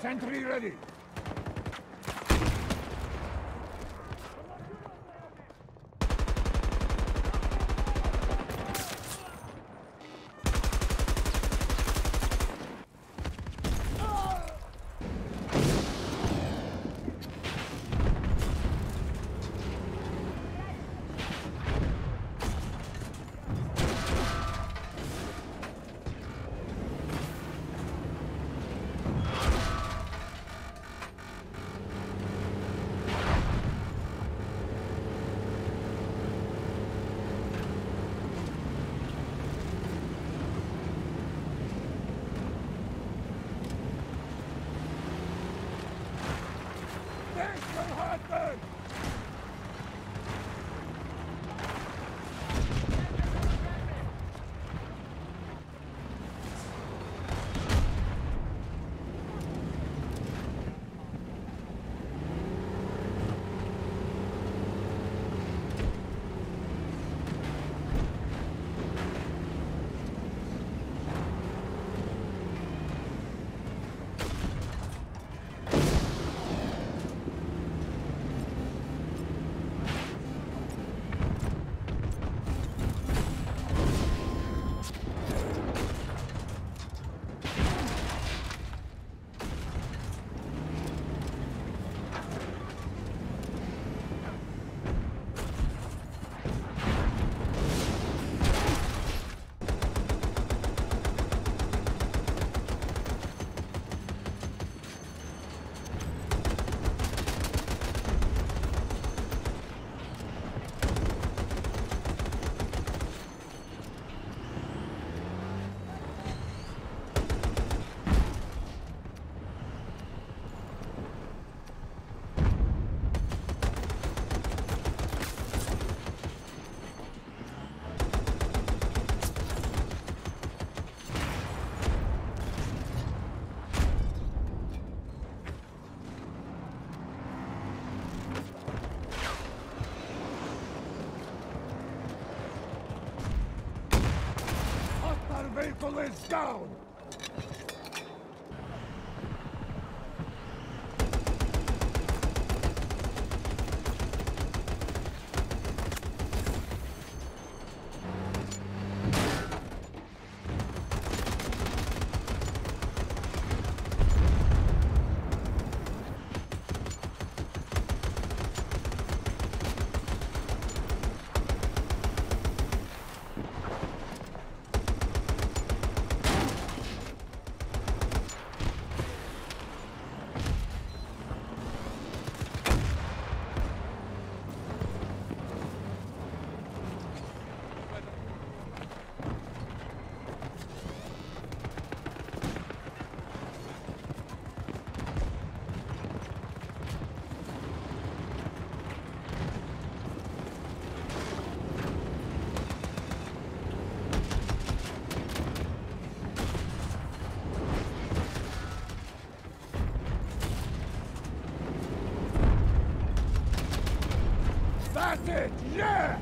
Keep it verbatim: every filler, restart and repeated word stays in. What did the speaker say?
Sentry ready. Let's go! That's it! Yeah!